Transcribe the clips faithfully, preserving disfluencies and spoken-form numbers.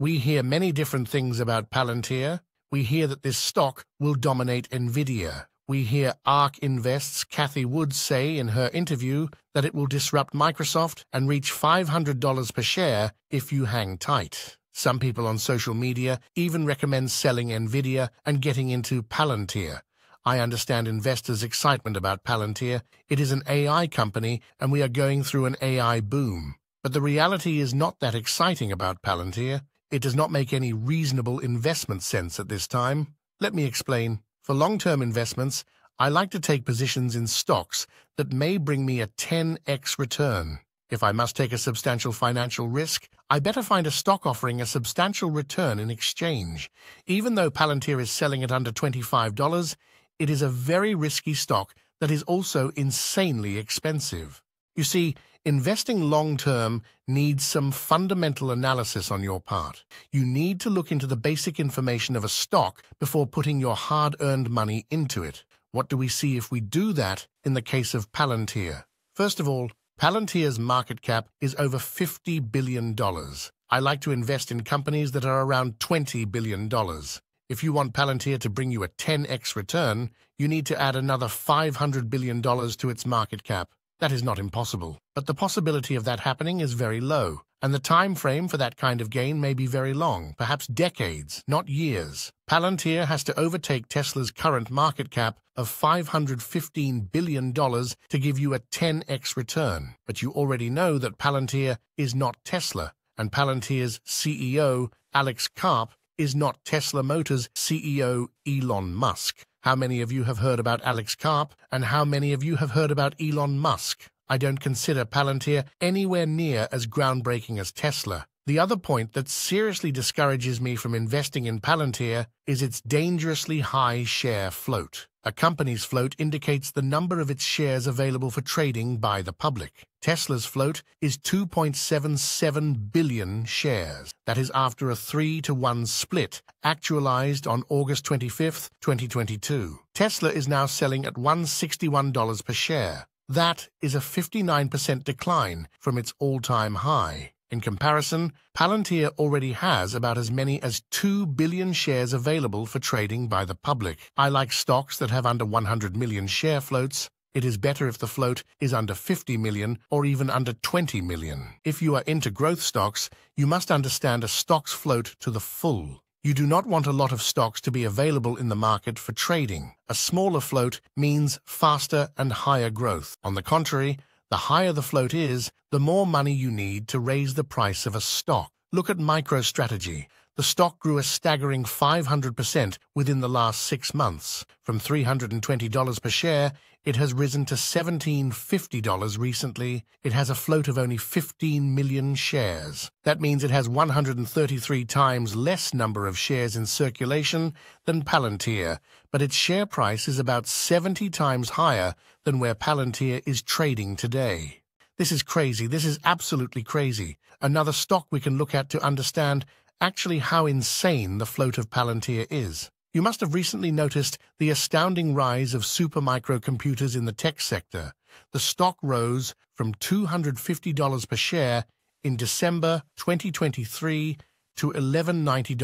We hear many different things about Palantir. We hear that this stock will dominate NVIDIA. We hear ARK Invest's Cathie Wood say in her interview that it will disrupt Microsoft and reach five hundred dollars per share if you hang tight. Some people on social media even recommend selling NVIDIA and getting into Palantir. I understand investors' excitement about Palantir. It is an A I company and we are going through an A I boom. But the reality is not that exciting about Palantir. It does not make any reasonable investment sense at this time. Let me explain. For long-term investments, I like to take positions in stocks that may bring me a ten X return. If I must take a substantial financial risk, I better find a stock offering a substantial return in exchange. Even though Palantir is selling at under twenty-five dollars, it is a very risky stock that is also insanely expensive. You see, investing long-term needs some fundamental analysis on your part. You need to look into the basic information of a stock before putting your hard-earned money into it. What do we see if we do that in the case of Palantir? First of all, Palantir's market cap is over fifty billion dollars. I like to invest in companies that are around twenty billion dollars. If you want Palantir to bring you a ten X return, you need to add another five hundred billion dollars to its market cap. That is not impossible, but the possibility of that happening is very low, and the time frame for that kind of gain may be very long, perhaps decades, not years. Palantir has to overtake Tesla's current market cap of five hundred fifteen billion dollars to give you a ten X return. But you already know that Palantir is not Tesla, and Palantir's C E O, Alex Karp, is not Tesla Motors' C E O, Elon Musk. How many of you have heard about Alex Karp, and how many of you have heard about Elon Musk? I don't consider Palantir anywhere near as groundbreaking as Tesla. The other point that seriously discourages me from investing in Palantir is its dangerously high share float. A company's float indicates the number of its shares available for trading by the public. Tesla's float is two point seven seven billion shares. That is after a three to one split, actualized on August twenty-fifth, twenty twenty-two. Tesla is now selling at one hundred sixty-one dollars per share. That is a fifty-nine percent decline from its all-time high. In comparison, Palantir already has about as many as two billion shares available for trading by the public. I like stocks that have under one hundred million share floats. It is better if the float is under fifty million or even under twenty million. If you are into growth stocks, you must understand a stock's float to the full. You do not want a lot of stocks to be available in the market for trading. A smaller float means faster and higher growth. On the contrary, the higher the float is, the more money you need to raise the price of a stock. Look at MicroStrategy. The stock grew a staggering five hundred percent within the last six months. From three hundred twenty dollars per share, it has risen to one thousand seven hundred fifty dollars recently. It has a float of only fifteen million shares. That means it has one hundred thirty-three times less number of shares in circulation than Palantir, but its share price is about seventy times higher than where Palantir is trading today. This is crazy. This is absolutely crazy. Another stock we can look at to understand actually how insane the float of Palantir is. You must have recently noticed the astounding rise of Super Micro Computers in the tech sector. The stock rose from two hundred fifty dollars per share in December twenty twenty-three to eleven ninety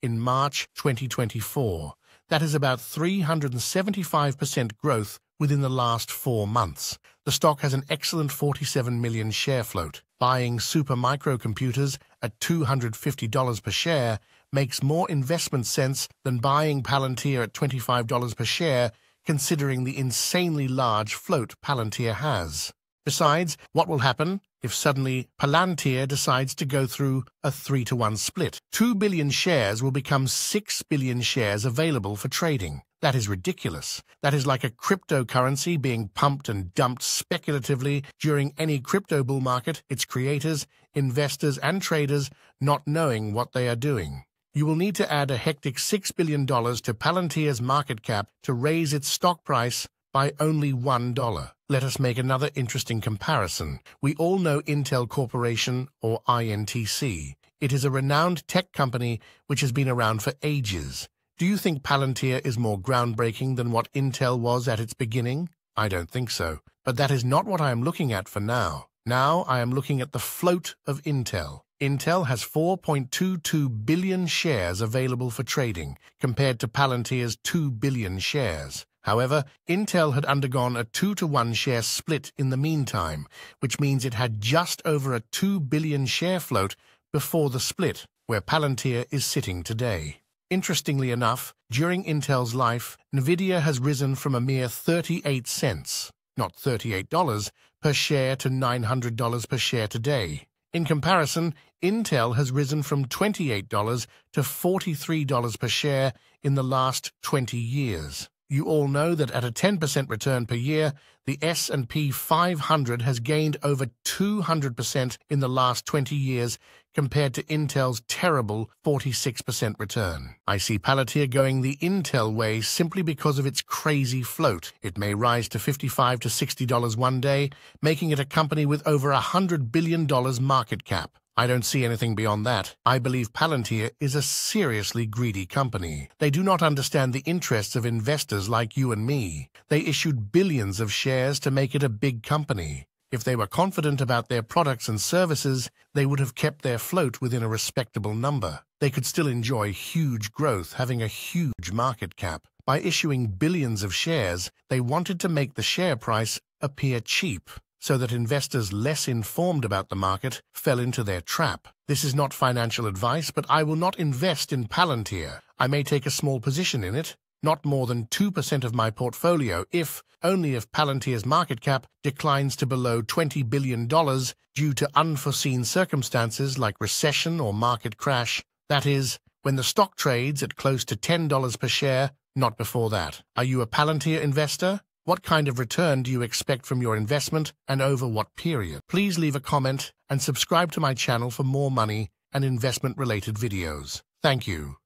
in March twenty twenty-four. That is about three hundred seventy-five percent growth within the last four months. The stock has an excellent forty-seven million share float. Buying Super Micro Computers at two hundred fifty dollars per share makes more investment sense than buying Palantir at twenty-five dollars per share, considering the insanely large float Palantir has. Besides, what will happen if suddenly Palantir decides to go through a three to one split? two billion shares will become six billion shares available for trading. That is ridiculous. That is like a cryptocurrency being pumped and dumped speculatively during any crypto bull market, its creators, investors, and traders not knowing what they are doing. You will need to add a hectic six billion dollars to Palantir's market cap to raise its stock price by only one dollar. Let us make another interesting comparison. We all know Intel Corporation, or I N T C. It is a renowned tech company which has been around for ages. Do you think Palantir is more groundbreaking than what Intel was at its beginning? I don't think so. But that is not what I am looking at for now. Now I am looking at the float of Intel. Intel has four point two two billion shares available for trading, compared to Palantir's two billion shares. However, Intel had undergone a two to one share split in the meantime, which means it had just over a two billion share float before the split, where Palantir is sitting today. Interestingly enough, during Intel's life, NVIDIA has risen from a mere thirty-eight cents, not thirty-eight dollars, per share to nine hundred dollars per share today. In comparison, Intel has risen from twenty-eight dollars to forty-three dollars per share in the last twenty years. You all know that at a ten percent return per year, the S and P five hundred has gained over two hundred percent in the last twenty years compared to Intel's terrible forty-six percent return. I see Palantir going the Intel way simply because of its crazy float. It may rise to fifty-five to sixty dollars one day, making it a company with over one hundred billion dollars market cap. I don't see anything beyond that. I believe Palantir is a seriously greedy company. They do not understand the interests of investors like you and me. They issued billions of shares to make it a big company. If they were confident about their products and services, they would have kept their float within a respectable number. They could still enjoy huge growth, having a huge market cap. By issuing billions of shares, they wanted to make the share price appear cheap, so that investors less informed about the market fell into their trap. This is not financial advice, but I will not invest in Palantir. I may take a small position in it, not more than two percent of my portfolio, if only if Palantir's market cap declines to below twenty billion dollars due to unforeseen circumstances like recession or market crash. That is, when the stock trades at close to ten dollars per share, not before that. Are you a Palantir investor? What kind of return do you expect from your investment and over what period? Please leave a comment and subscribe to my channel for more money and investment-related videos. Thank you.